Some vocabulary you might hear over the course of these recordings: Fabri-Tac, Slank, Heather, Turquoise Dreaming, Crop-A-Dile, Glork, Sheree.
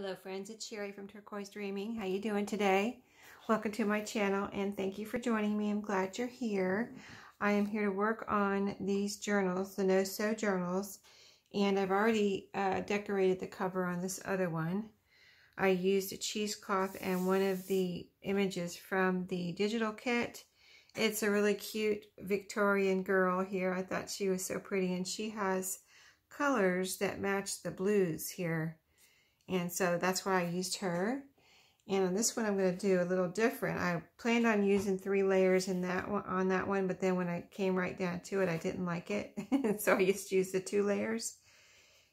Hello friends, it's Sheree from Turquoise Dreaming. How you doing today? Welcome to my channel and thank you for joining me. I'm glad you're here. I am here to work on these journals, the no-sew journals, and I've already decorated the cover on this other one. I used a cheesecloth and one of the images from the digital kit. It's a really cute Victorian girl here. I thought she was so pretty and she has colors that match the blues here. And so that's why I used her. And on this one, I'm going to do a little different. I planned on using 3 layers in that one, on that one, but then when I came right down to it, I didn't like it. So I just used the 2 layers.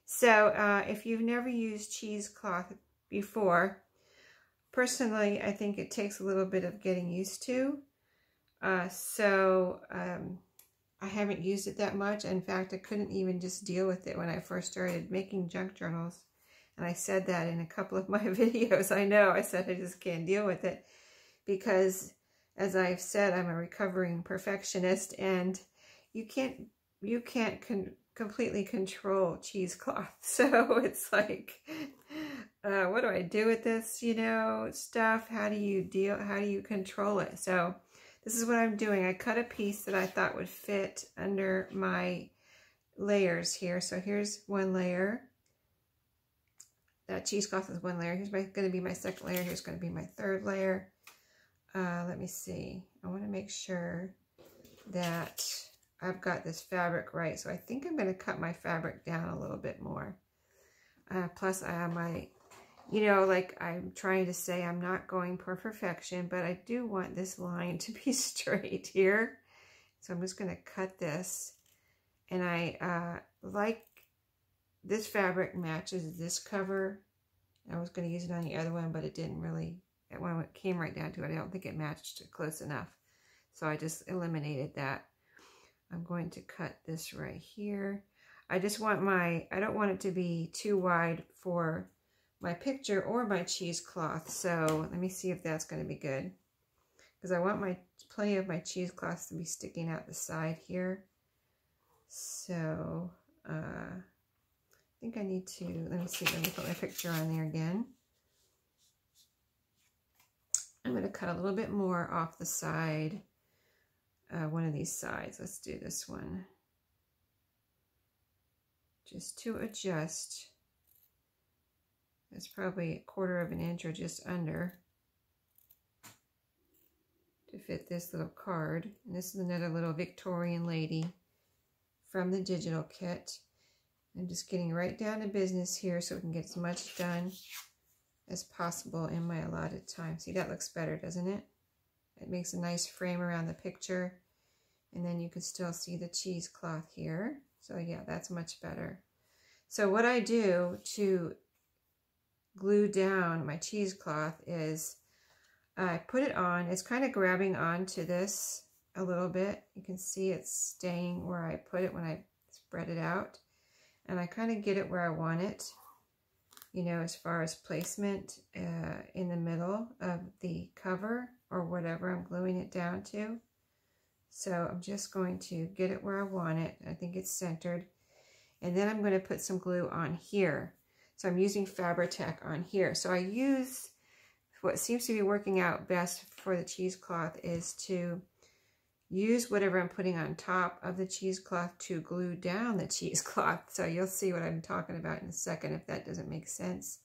So if you've never used cheesecloth before, personally, I think it takes a little bit of getting used to. I haven't used it that much. In fact, I couldn't even just deal with it when I first started making junk journals. And I said that in a couple of my videos. I know, I said I just can't deal with it because, as I've said, I'm a recovering perfectionist and you can't completely control cheesecloth. So it's like, what do I do with this, you know, stuff? How do you control it? So this is what I'm doing. I cut a piece that I thought would fit under my layers here. So here's one layer. That cheesecloth is one layer. Here's going to be my second layer. Here's going to be my third layer. Let me see. I want to make sure that I've got this fabric right. So I think I'm going to cut my fabric down a little bit more. Plus, I have my, you know, like I'm trying to say I'm not going for perfection, but I do want this line to be straight here. So I'm just going to cut this. And I like this fabric matches this cover. I was going to use it on the other one, but it didn't really, when it came right down to it, I don't think it matched close enough. So I just eliminated that. I'm going to cut this right here. I just want my, I don't want it to be too wide for my picture or my cheesecloth. So let me see if that's going to be good. Because I want my, plenty of my cheesecloth to be sticking out the side here. So, I think I need to, let me see, let me put my picture on there again. I'm going to cut a little bit more off the side, one of these sides. Let's do this one. Just to adjust. That's probably a 1/4 of an inch or just under to fit this little card. And this is another little Victorian lady from the digital kit. I'm just getting right down to business here so we can get as much done as possible in my allotted time. See, that looks better, doesn't it? It makes a nice frame around the picture. And then you can still see the cheesecloth here. So yeah, that's much better. So what I do to glue down my cheesecloth is I put it on. It's kind of grabbing onto this a little bit. You can see it's staying where I put it when I spread it out. And I kind of get it where I want it, you know, as far as placement in the middle of the cover or whatever I'm gluing it down to. So I'm just going to get it where I want it. I think it's centered. And then I'm going to put some glue on here. So I'm using Fabri-Tac on here. So I use what seems to be working out best for the cheesecloth is to use whatever I'm putting on top of the cheesecloth to glue down the cheesecloth. So you'll see what I'm talking about in a second if that doesn't make sense.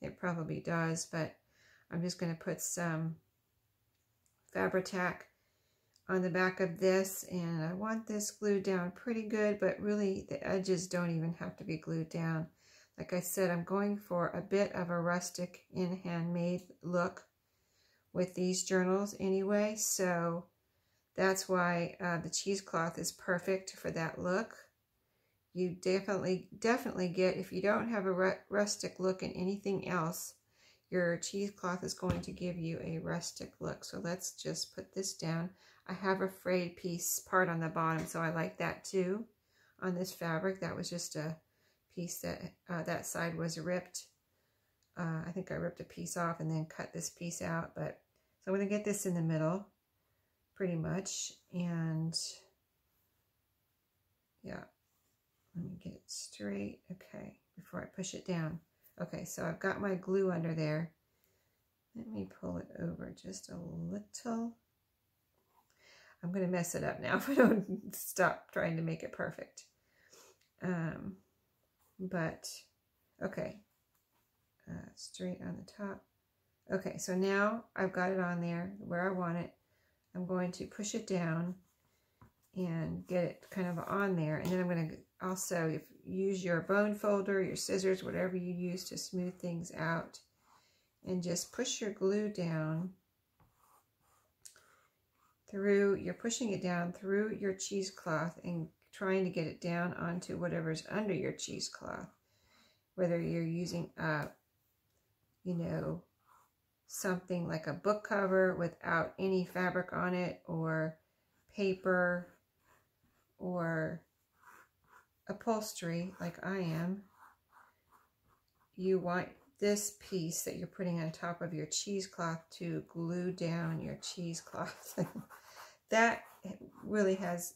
It probably does, but I'm just going to put some Fabri-Tac on the back of this. And I want this glued down pretty good, but really the edges don't even have to be glued down. Like I said, I'm going for a bit of a rustic and handmade look with these journals anyway. So that's why the cheesecloth is perfect for that look. You definitely get, if you don't have a rustic look in anything else, your cheesecloth is going to give you a rustic look. So let's just put this down. I have a frayed piece part on the bottom, so I like that too on this fabric. That was just a piece that, that side was ripped. I think I ripped a piece off and then cut this piece out. But so I'm going to get this in the middle. Pretty much, and yeah, let me get it straight, okay, before I push it down. Okay, so I've got my glue under there. Let me pull it over just a little. I'm going to mess it up now if I don't stop trying to make it perfect. But, okay. Straight on the top. Okay, so now I've got it on there where I want it. I'm going to push it down and get it kind of on there. And then I'm going to also use your bone folder, your scissors, whatever you use to smooth things out. And just push your glue down through, you're pushing it down through your cheesecloth and trying to get it down onto whatever's under your cheesecloth. Whether you're using a, you know, something like a book cover without any fabric on it, or paper, or upholstery like I am, you want this piece that you're putting on top of your cheesecloth to glue down your cheesecloth. That really has,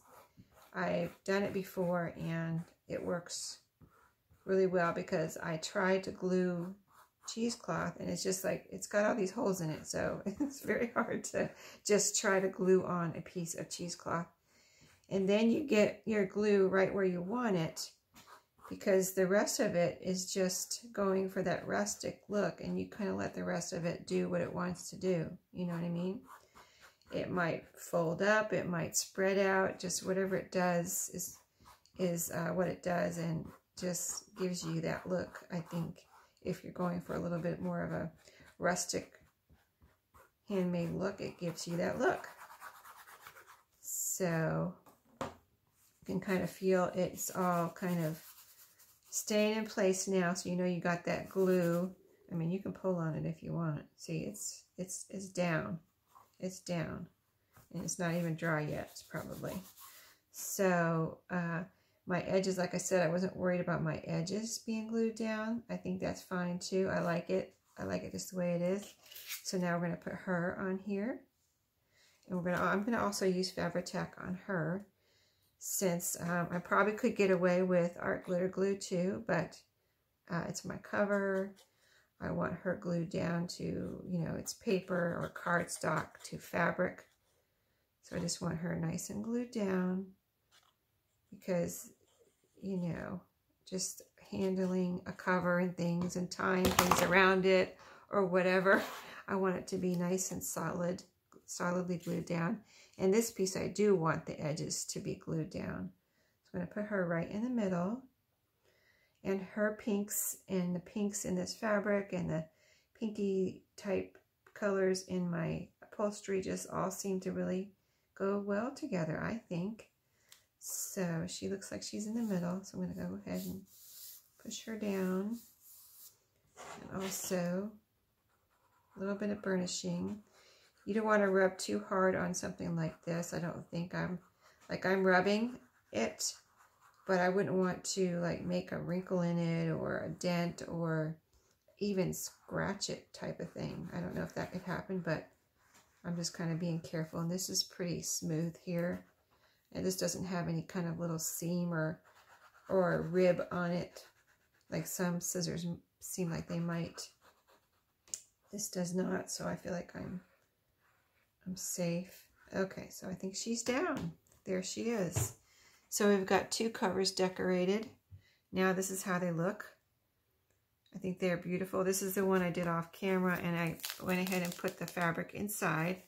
I've done it before and it works really well, because I tried to glue cheesecloth and it's just like, it's got all these holes in it, so it's very hard to just try to glue on a piece of cheesecloth. And then you get your glue right where you want it, because the rest of it is just going for that rustic look, and you kind of let the rest of it do what it wants to do. You know what I mean? It might fold up, it might spread out, just whatever it does is what it does, and just gives you that look, I think, if you're going for a little bit more of a rustic handmade look, it gives you that look. So you can kind of feel it's all kind of staying in place now, so you know you got that glue. I mean, you can pull on it if you want. See, it's down. It's down. And it's not even dry yet, probably. So, my edges, like I said, I wasn't worried about my edges being glued down. I think that's fine too. I like it. I like it just the way it is. So now we're going to put her on here. And I'm going to also use Fabri-Tac on her, since I probably could get away with art glitter glue too, but it's my cover. I want her glued down to, you know, it's paper or cardstock to fabric. So I just want her nice and glued down, because you know, just handling a cover and things and tying things around it or whatever. I want it to be nice and solid, solidly glued down. And this piece, I do want the edges to be glued down. So I'm going to put her right in the middle. And her pinks and the pinks in this fabric and the pinky type colors in my upholstery just all seem to really go well together, I think. So she looks like she's in the middle, so I'm going to go ahead and push her down. And also a little bit of burnishing. You don't want to rub too hard on something like this. I don't think I'm rubbing it, but I wouldn't want to like make a wrinkle in it or a dent or even scratch it type of thing. I don't know if that could happen, but I'm just kind of being careful. And this is pretty smooth here. And this doesn't have any kind of little seam or rib on it, like some scissors seem like they might. This does not, so I feel like I'm safe. Okay, so I think she's down. There she is. So we've got two covers decorated. Now this is how they look. I think they're beautiful. This is the one I did off camera, and I went ahead and put the fabric inside.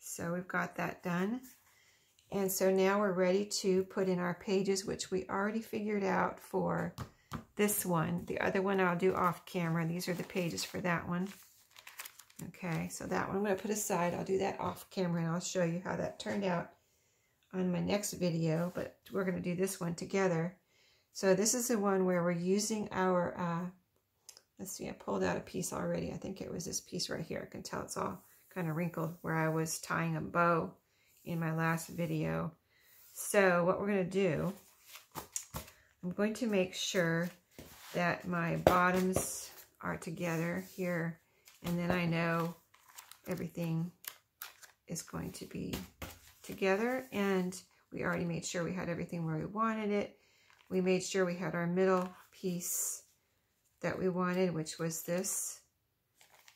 So we've got that done. And so now we're ready to put in our pages, which we already figured out for this one. The other one I'll do off camera. These are the pages for that one. Okay, so that one I'm going to put aside. I'll do that off camera, and I'll show you how that turned out on my next video. But we're going to do this one together. So this is the one where we're using our, let's see, I pulled out a piece already. I think it was this piece right here. I can tell it's all kind of wrinkled where I was tying a bow in my last video. So what we're going to do, I'm going to make sure that my bottoms are together here, and then I know everything is going to be together. And we already made sure we had everything where we wanted it. We made sure we had our middle piece, that we wanted, which was this.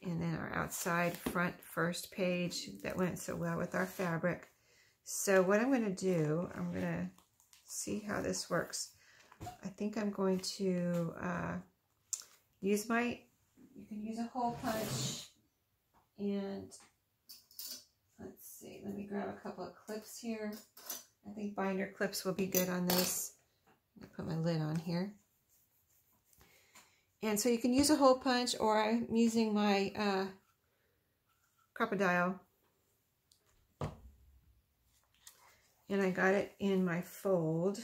And then our outside front first page that went so well with our fabric. So what I'm going to do, I'm going to see how this works. I think I'm going to use my, you can use a hole punch, and let's see, let me grab a couple of clips here. I think binder clips will be good on this. I'm going to put my lid on here. And so you can use a hole punch, or I'm using my Crop-A-Dile. And I got it in my fold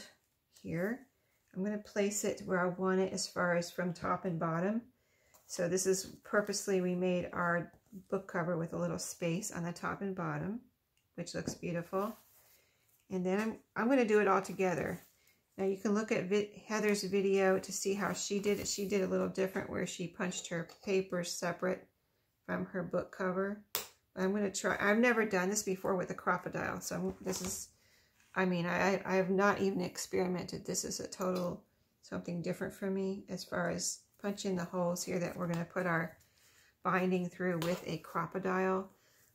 here. I'm going to place it where I want it as far as from top and bottom. So this is purposely, we made our book cover with a little space on the top and bottom, which looks beautiful. And then I'm going to do it all together. Now you can look at Heather's video to see how she did it. She did a little different where she punched her papers separate from her book cover. I'm going to try. I've never done this before with a Crop-A-Dile. So this is, I mean, I have not even experimented. This is a total something different for me as far as punching the holes here that we're going to put our binding through with a Crop-A-Dile.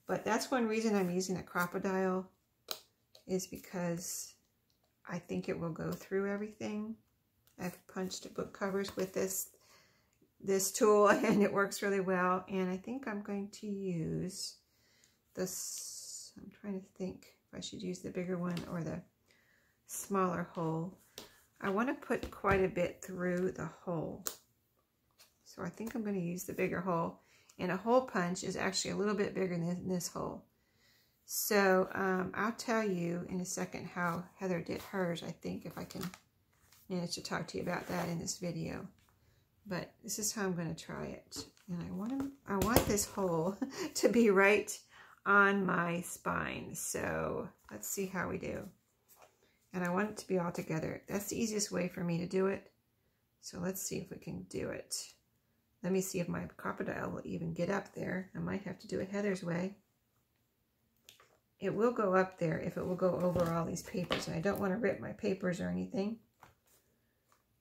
But that's one reason I'm using a Crop-A-Dile, is because I think it will go through everything. I've punched book covers with this tool and it works really well. And I think I'm going to use this, I'm trying to think if I should use the bigger one or the smaller hole. I want to put quite a bit through the hole. So I think I'm going to use the bigger hole, and a hole punch is actually a little bit bigger than this hole. So I'll tell you in a second how Heather did hers, I think, if I can manage to talk to you about that in this video. But this is how I'm going to try it. And I want this hole to be right on my spine. So let's see how we do. And I want it to be all together. That's the easiest way for me to do it. So let's see if we can do it. Let me see if my Crop-A-Dile will even get up there. I might have to do it Heather's way. It will go up there if it will go over all these papers, and I don't want to rip my papers or anything.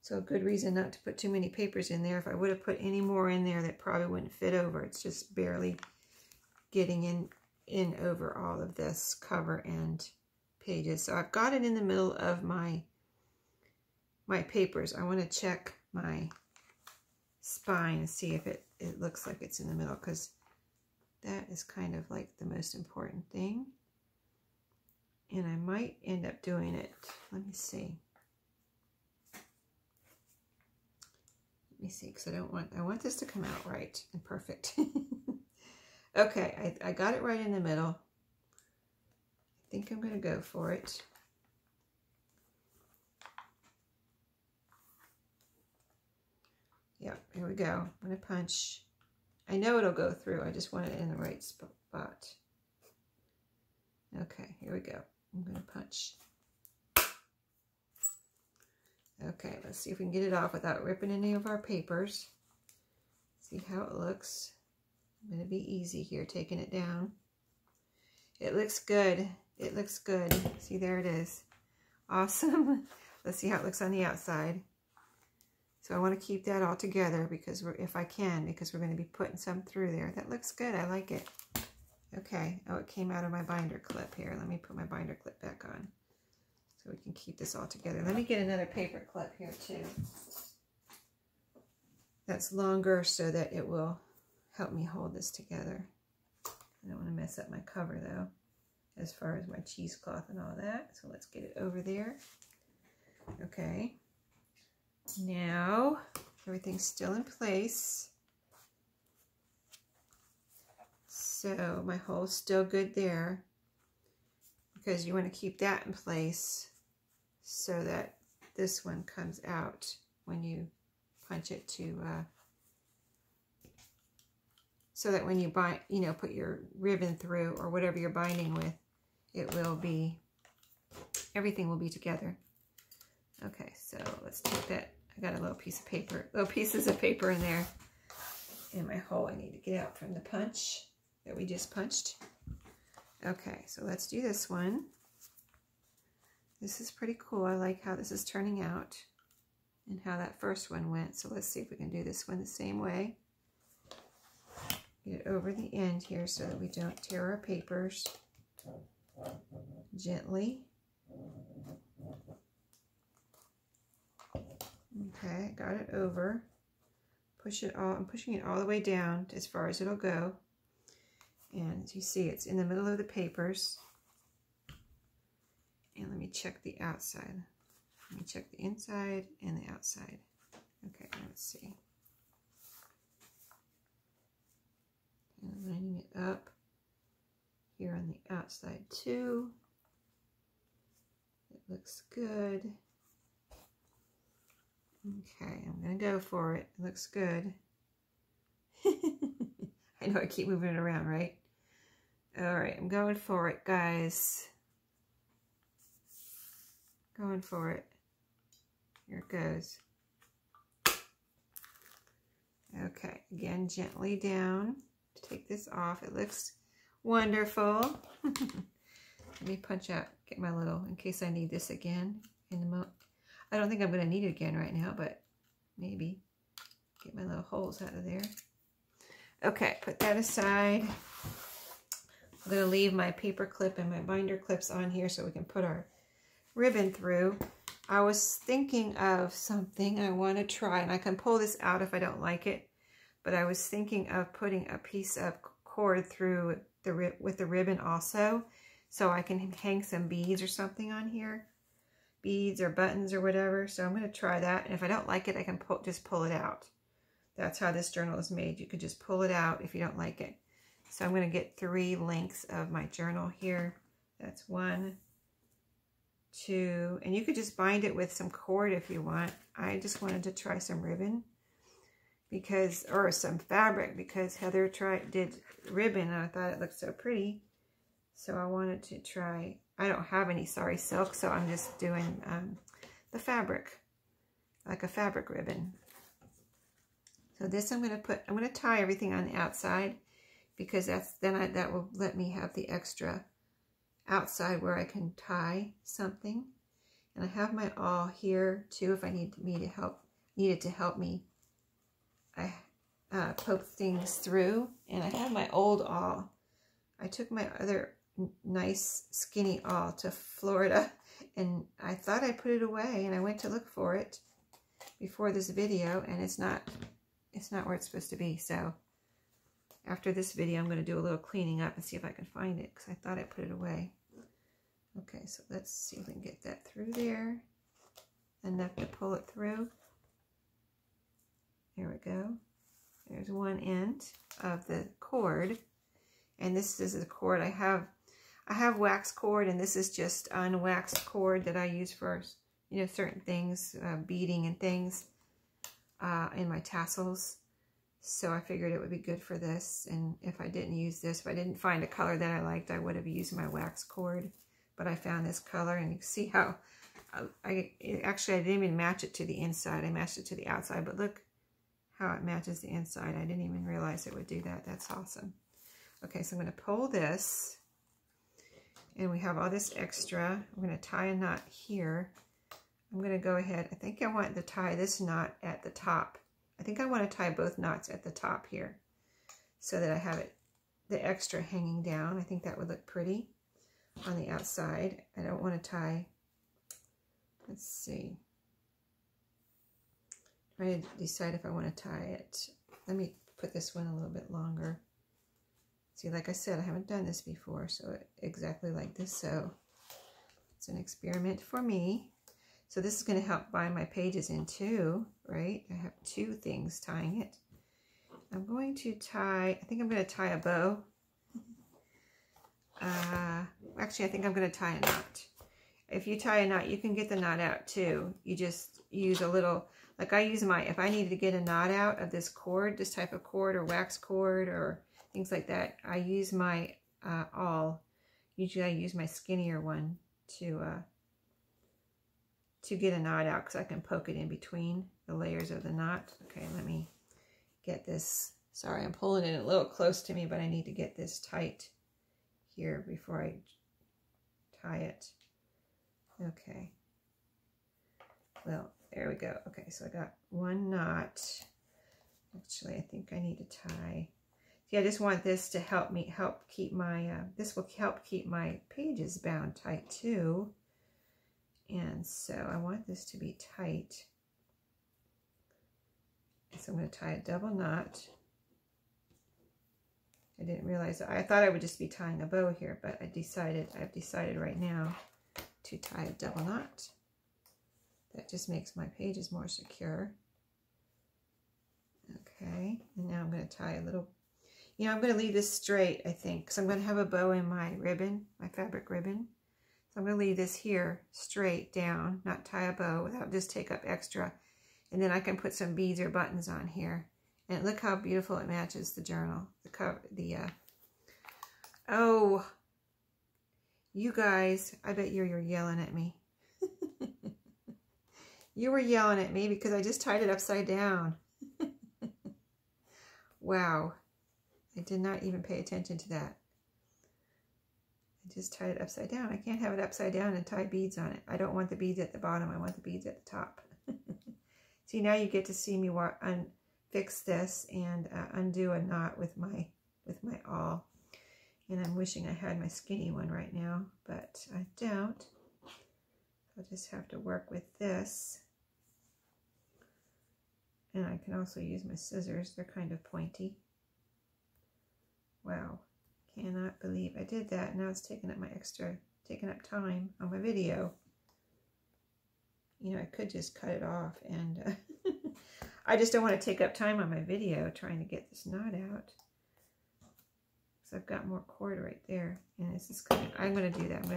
So a good reason not to put too many papers in there. If I would have put any more in there, that probably wouldn't fit over. It's just barely getting in over all of this cover and pages. So I've got it in the middle of my papers. I want to check my spine and see if it looks like it's in the middle, because that is kind of like the most important thing. And I might end up doing it. Let me see. Because I want this to come out right and perfect. Okay, I got it right in the middle. I think I'm going to go for it. Yep, here we go. I'm going to punch. I know it'll go through. I just want it in the right spot. Okay, here we go. I'm going to punch. Okay, let's see if we can get it off without ripping any of our papers. See how it looks. I'm going to be easy here, taking it down. It looks good. It looks good. See, there it is. Awesome. Let's see how it looks on the outside. So I want to keep that all together because if I can, we're going to be putting some through there. That looks good. I like it. Okay. Oh, it came out of my binder clip here. Let me put my binder clip back on so we can keep this all together. Let me get another paper clip here too. That's longer so that it will help me hold this together. I don't want to mess up my cover though, as far as my cheesecloth and all that. So let's get it over there. Okay. Now, everything's still in place. So my hole's still good there, because you want to keep that in place so that this one comes out when you punch it to, so that when you bind, you know, put your ribbon through or whatever you're binding with, it will be, everything will be together. Okay, so let's take that. I got a little piece of paper, little pieces of paper in there. And my hole I need to get out from the punch that we just punched. Okay, so let's do this one. This is pretty cool. I like how this is turning out. and how that first one went. So let's see if we can do this one the same way. Get it over the end here so that we don't tear our papers. Gently. Okay, got it over. Push it all, I'm pushing it all the way down as far as it'll go. And as you see, it's in the middle of the papers. And let me check the outside. Let me check the inside and the outside. Okay, let's see. And I'm lining it up here on the outside too. It looks good. Okay, I'm gonna go for it. It looks good. I know I keep moving it around, right? All right, I'm going for it, guys. Going for it. Here it goes. Okay, again, gently down. Take this off. It looks wonderful. Let me punch out, get my little, in case I need this again in a moment. I don't think I'm going to need it again right now, but maybe. Get my little holes out of there. Okay, put that aside. I'm going to leave my paper clip and my binder clips on here so we can put our ribbon through. I was thinking of something I want to try, and I can pull this out if I don't like it, but I was thinking of putting a piece of cord through the with the ribbon also, so I can hang some beads or something on here. Beads or buttons or whatever. So I'm going to try that, and if I don't like it, I can just pull it out. That's how this journal is made. You can just pull it out if you don't like it. So I'm going to get 3 lengths of my journal here. That's 1, 2, and you could just bind it with some cord if you want. I just wanted to try some ribbon because, or some fabric, because Heather did ribbon, and I thought it looked so pretty. So I wanted to try, I don't have any, sorry, silk, so I'm just doing the fabric, like a fabric ribbon. So this I'm going to put, I'm going to tie everything on the outside, because that's, then that will let me have the extra outside where I can tie something. And I have my awl here too, if I need it to help me poke things through. And I have my old awl. I took my other nice skinny awl to Florida, and I thought I put it away, and I went to look for it before this video, and it's not where it's supposed to be. So after this video, I'm going to do a little cleaning up and see if I can find it, because I thought I put it away. Okay, so let's see if we can get that through there, enough to pull it through. There we go. There's one end of the cord, and this is the cord I have wax cord, and this is just unwaxed cord that I use for, you know, certain things, beading and things in my tassels. So I figured it would be good for this. And if I didn't use this, if I didn't find a color that I liked, I would have used my wax cord. But I found this color, and you can see how I didn't even match it to the inside. I matched it to the outside, but look how it matches the inside. I didn't even realize it would do that. That's awesome. Okay, so I'm going to pull this, and we have all this extra. I'm going to tie a knot here. I'm going to go ahead. I think I want to tie this knot at the top. I think I want to tie both knots at the top here so that I have it, the extra hanging down. I think that would look pretty on the outside. I don't want to tie, let's see. Trying to decide if I want to tie it. Let me put this one a little bit longer. See, like I said, I haven't done this before, so exactly like this, so it's an experiment for me. So this is going to help bind my pages in too, right? I have 2 things tying it. I'm going to tie, I think I'm going to tie a bow. Actually, I think I'm going to tie a knot. If you tie a knot, you can get the knot out too. You just use a little, like I use my, if I needed to get a knot out of this cord, this type of cord or wax cord or things like that, I use my awl. Usually I use my skinnier one to get a knot out, because I can poke it in between the layers of the knot. Okay, let me get this. Sorry, I'm pulling it a little close to me, but I need to get this tight here before I tie it. Okay. Well, There we go. Okay, so I got one knot. Actually, I think I need to tie. See, I just want this to help me, help keep my, this will help keep my pages bound tight too. And so I want this to be tight. So I'm going to tie a double knot. I didn't realize, I thought I would just be tying a bow here, but I decided, I've decided right now to tie a double knot. That just makes my pages more secure. Okay, and now I'm going to tie a little, you know, I'm going to leave this straight, I think, because I'm going to have a bow in my ribbon, my fabric ribbon. So I'm going to leave this here straight down, not tie a bow, without just take up extra. And then I can put some beads or buttons on here. And look how beautiful it matches the journal. The cover, the, oh, you guys, I bet you're yelling at me. You were yelling at me because I just tied it upside down. Wow. I did not even pay attention to that. I just tied it upside down. I can't have it upside down and tie beads on it. I don't want the beads at the bottom. I want the beads at the top. See, now you get to see me fix this and undo a knot with my awl. And I'm wishing I had my skinny one right now, but I don't. I'll just have to work with this. And I can also use my scissors. They're kind of pointy. Wow, cannot believe I did that. Now it's taking up my extra, taking up time on my video. You know, I could just cut it off and I just don't want to take up time on my video trying to get this knot out. So I've got more cord right there, and this is kind of, I'm going to do that.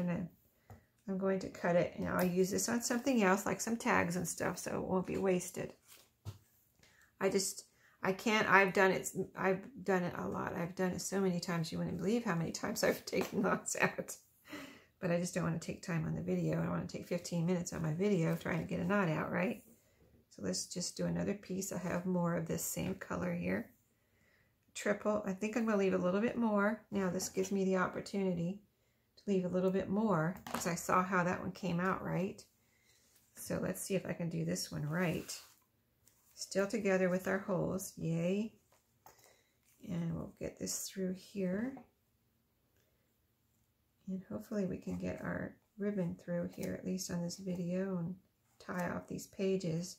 I'm going to cut it, and I'll use this on something else, like some tags and stuff, so it won't be wasted. I've done it a lot. I've done it so many times, you wouldn't believe how many times I've taken knots out. But I just don't want to take time on the video. I don't want to take 15 minutes on my video trying to get a knot out, right? So let's just do another piece. I have more of this same color here. Triple. I think I'm going to leave a little bit more. Now this gives me the opportunity to leave a little bit more because I saw how that one came out, right? So let's see if I can do this one right. Still together with our holes, yay. And we'll get this through here. And hopefully we can get our ribbon through here, at least on this video, and tie off these pages.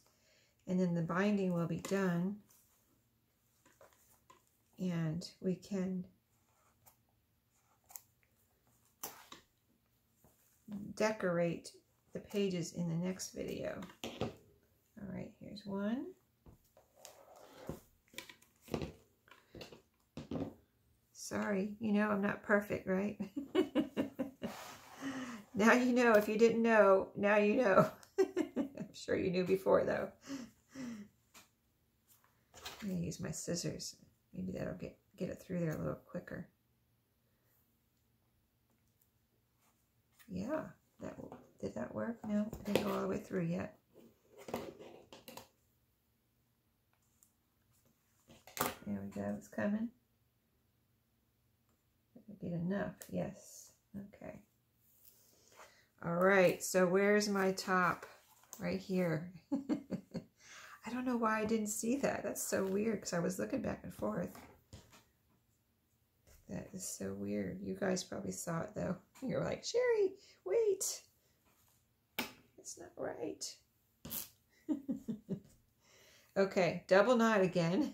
And then the binding will be done. And we can decorate the pages in the next video. All right, here's one. Sorry, you know I'm not perfect, right? Now you know. If you didn't know, now you know. I'm sure you knew before, though. I'm going to use my scissors. Maybe that'll get it through there a little quicker. Yeah, that did that work? No, it didn't go all the way through yet. There we go, it's coming. Get enough, yes. Okay. All right, so where's my top? Right here. I don't know why I didn't see that. That's so weird because I was looking back and forth. That is so weird. You guys probably saw it though. You're like, Sheree, wait. It's not right. Okay, double knot again.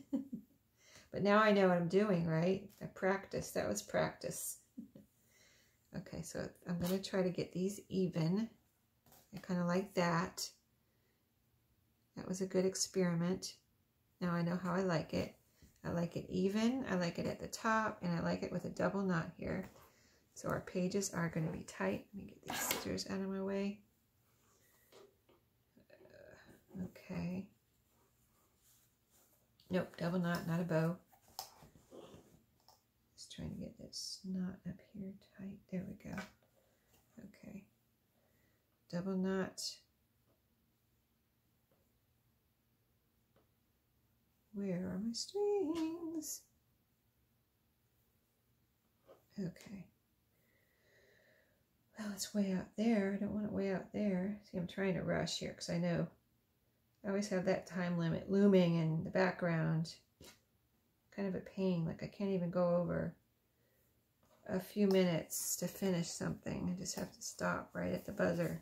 But now I know what I'm doing, right? I practiced. That was practice. Okay, so I'm going to try to get these even. I kind of like that. That was a good experiment. Now I know how I like it. I like it even. I like it at the top, and I like it with a double knot here. So our pages are going to be tight. Let me get these scissors out of my way. Okay. Nope, double knot, not a bow. Just trying to get this knot up here tight. There we go. Okay. Double knot. Where are my strings? Okay. Well, it's way out there. I don't want it way out there. See, I'm trying to rush here because I know I always have that time limit looming in the background. Kind of a pain, like I can't even go over a few minutes to finish something. I just have to stop right at the buzzer.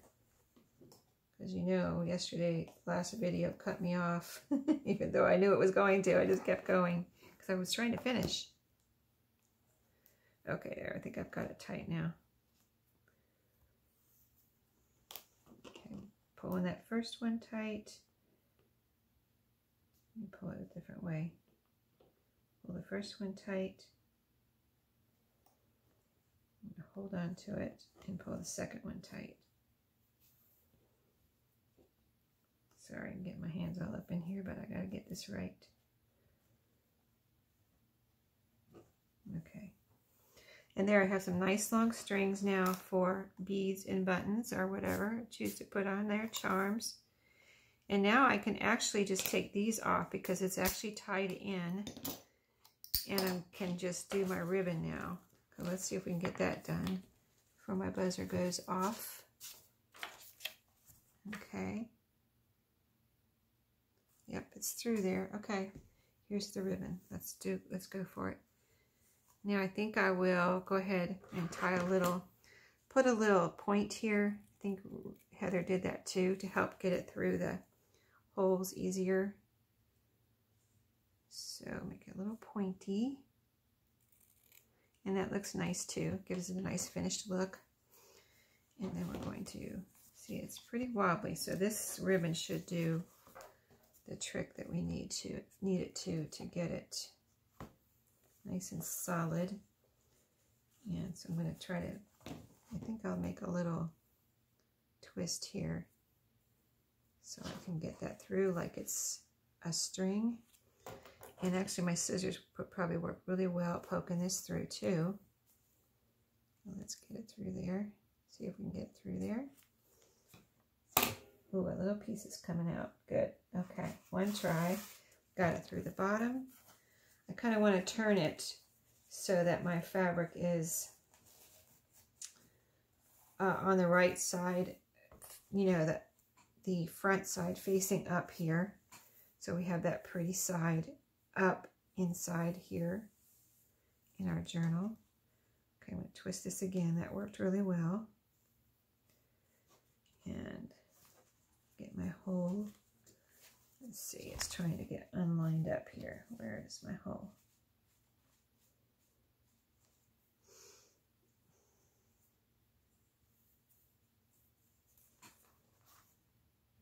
As you know, yesterday, last video cut me off, even though I knew it was going to. I just kept going because I was trying to finish. Okay, there, I think I've got it tight now. Okay, pulling that first one tight. Let me pull it a different way. Pull the first one tight. Hold on to it and pull the second one tight. Sorry, I can get my hands all up in here, but I gotta get this right. Okay. And there I have some nice long strings now for beads and buttons or whatever I choose to put on there, charms. And now I can actually just take these off because it's actually tied in. And I can just do my ribbon now. So let's see if we can get that done before my buzzer goes off. Okay. Yep, it's through there. Okay, here's the ribbon. Let's go for it. Now I think I will go ahead and put a little point here. I think Heather did that too to help get it through the holes easier. So make it a little pointy. And that looks nice too. Gives it a nice finished look. And then we're going to see it's pretty wobbly. So this ribbon should do the trick that we need it to get it nice and solid. And so I'm going to try to, I think I'll make a little twist here so I can get that through like it's a string. And actually my scissors would probably work really well poking this through too. Let's get it through there. See if we can get through there. Ooh, a little piece is coming out. Good. Okay, one try. Got it through the bottom. I kind of want to turn it so that my fabric is on the right side, you know, the front side facing up here. So we have that pretty side up inside here in our journal. Okay, I'm going to twist this again. That worked really well. And get my hole. Let's see, it's trying to get unlined up here. Where is my hole?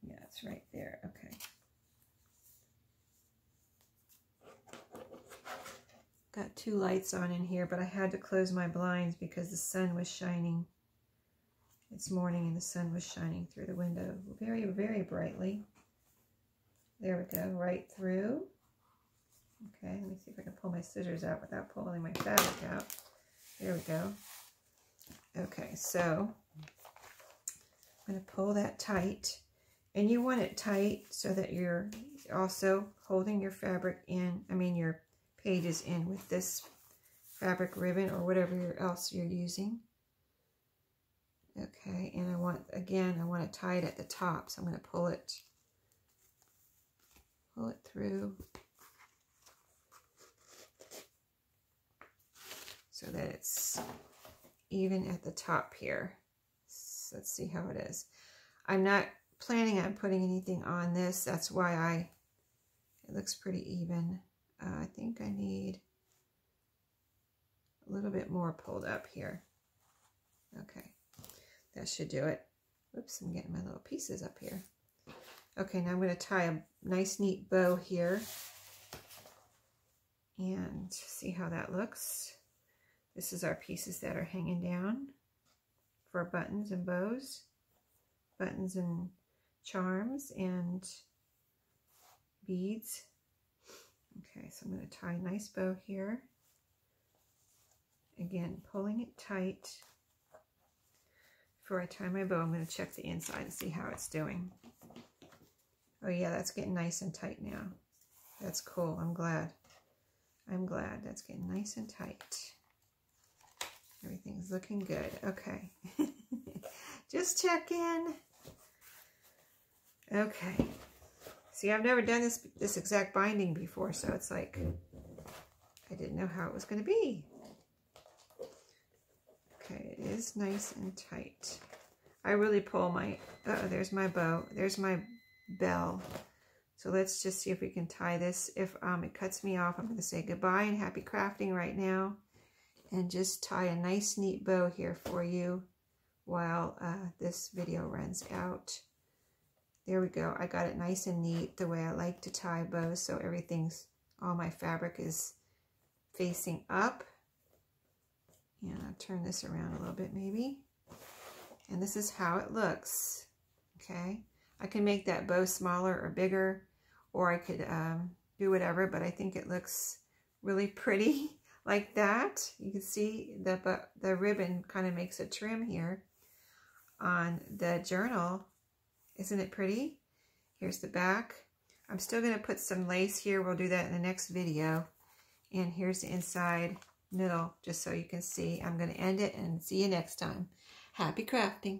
Yeah, it's right there. Okay. Got two lights on in here, but I had to close my blinds because the sun was shining. It's morning and the sun was shining through the window very, very brightly. There we go, right through. Okay, let me see if I can pull my scissors out without pulling my fabric out. There we go. Okay, so I'm going to pull that tight. And you want it tight so that you're also holding your fabric in, I mean your pages in with this fabric ribbon or whatever else you're using. Okay, and I want it tied at the top, so I'm going to pull it through so that it's even at the top here. So let's see how it is. I'm not planning on putting anything on this. That's why it looks pretty even. I think I need a little bit more pulled up here. Okay. That should do it. Oops, I'm getting my little pieces up here. Okay, now I'm going to tie a nice, neat bow here. And see how that looks. This is our pieces that are hanging down for buttons and bows. Buttons and charms and beads. Okay, so I'm going to tie a nice bow here. Again, pulling it tight. Before I tie my bow, I'm going to check the inside and see how it's doing. Oh yeah, that's getting nice and tight now. That's cool. I'm glad. That's getting nice and tight. Everything's looking good. Okay. Just check in. Okay. See, I've never done this exact binding before, so it's like I didn't know how it was going to be. Okay, it is nice and tight. I really pull my, uh-oh, there's my bow. There's my bell. So let's just see if we can tie this. If it cuts me off, I'm going to say goodbye and happy crafting right now. And just tie a nice, neat bow here for you while this video runs out. There we go. I got it nice and neat the way I like to tie bows. So everything's, all my fabric is facing up. And I'll turn this around a little bit maybe. And this is how it looks, okay? I can make that bow smaller or bigger, or I could do whatever, but I think it looks really pretty like that. You can see the ribbon kind of makes a trim here on the journal. Isn't it pretty? Here's the back. I'm still gonna put some lace here. We'll do that in the next video. And here's the inside middle, just so you can see. I'm gonna end it and see you next time. Happy crafting!